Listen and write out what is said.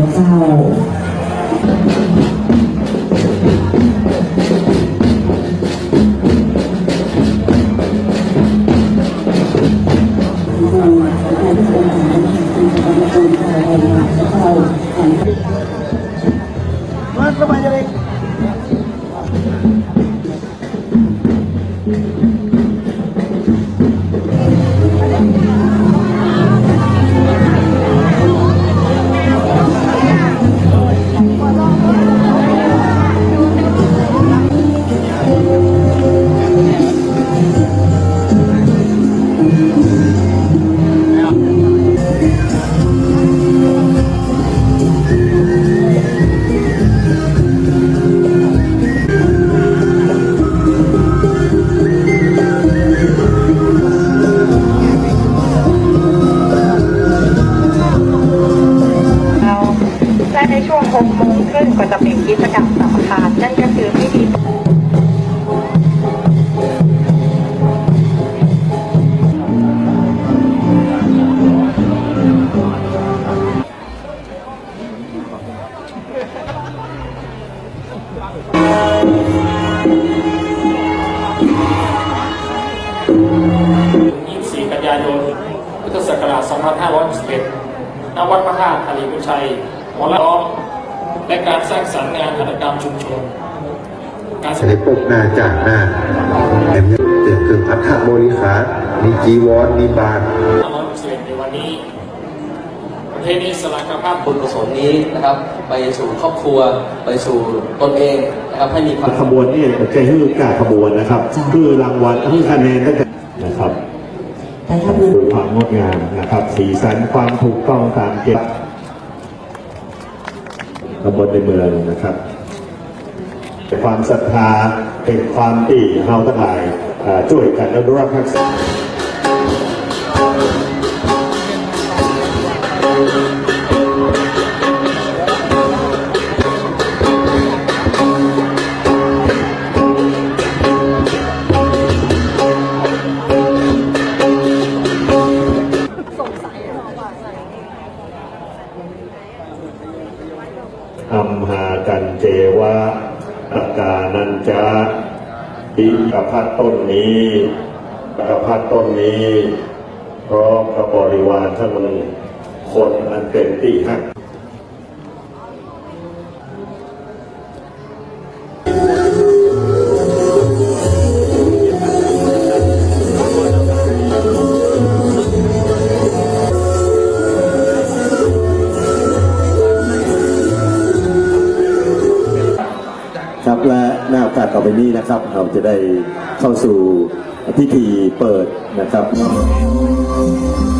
เจ้า6 โมงครึ่งก็จะเป็นกิจกรรมสำคัญนั่นก็คือพิธี24 กันยายนพุทธศักราช 2561 ณ วัดพระธาตุธารีวิชัยหมอลำและการสร้างสรรค์งานหัตถกรรมชุมชนการใส่ปกหน้าจากหน้าแถมยังเกิดขึ้นพัฒนาบริหารมีจีวรมีบาตรในวันนี้ประเทศนี้สลากภาพบุญกุศลนี้นะครับไปสู่ครอบครัวไปสู่ตนเองนะครับให้มีความขบวนนี่เป็นใจให้รู้จักขบวนนะครับคือรางวัลคือคะแนนตั้งแต่นะครับความงดงามนะครับสีสันความถูกต้องตามเกณฑ์ตำบลในเมืองนะครับเป็นความศรัทธาเป็นความตีเฮาทั้งหลายช่วยกันแล้วรักกันอัมหากันเจวะตะกานันจะติกะพัดต้นนี้กะพัดต้นนี้พร้อมกับบริวารทั้งคนอันเป็นที่ฮักและหน้าโอกาสต่อไปนี้นะครับเราจะได้เข้าสู่พิธีเปิดนะครับ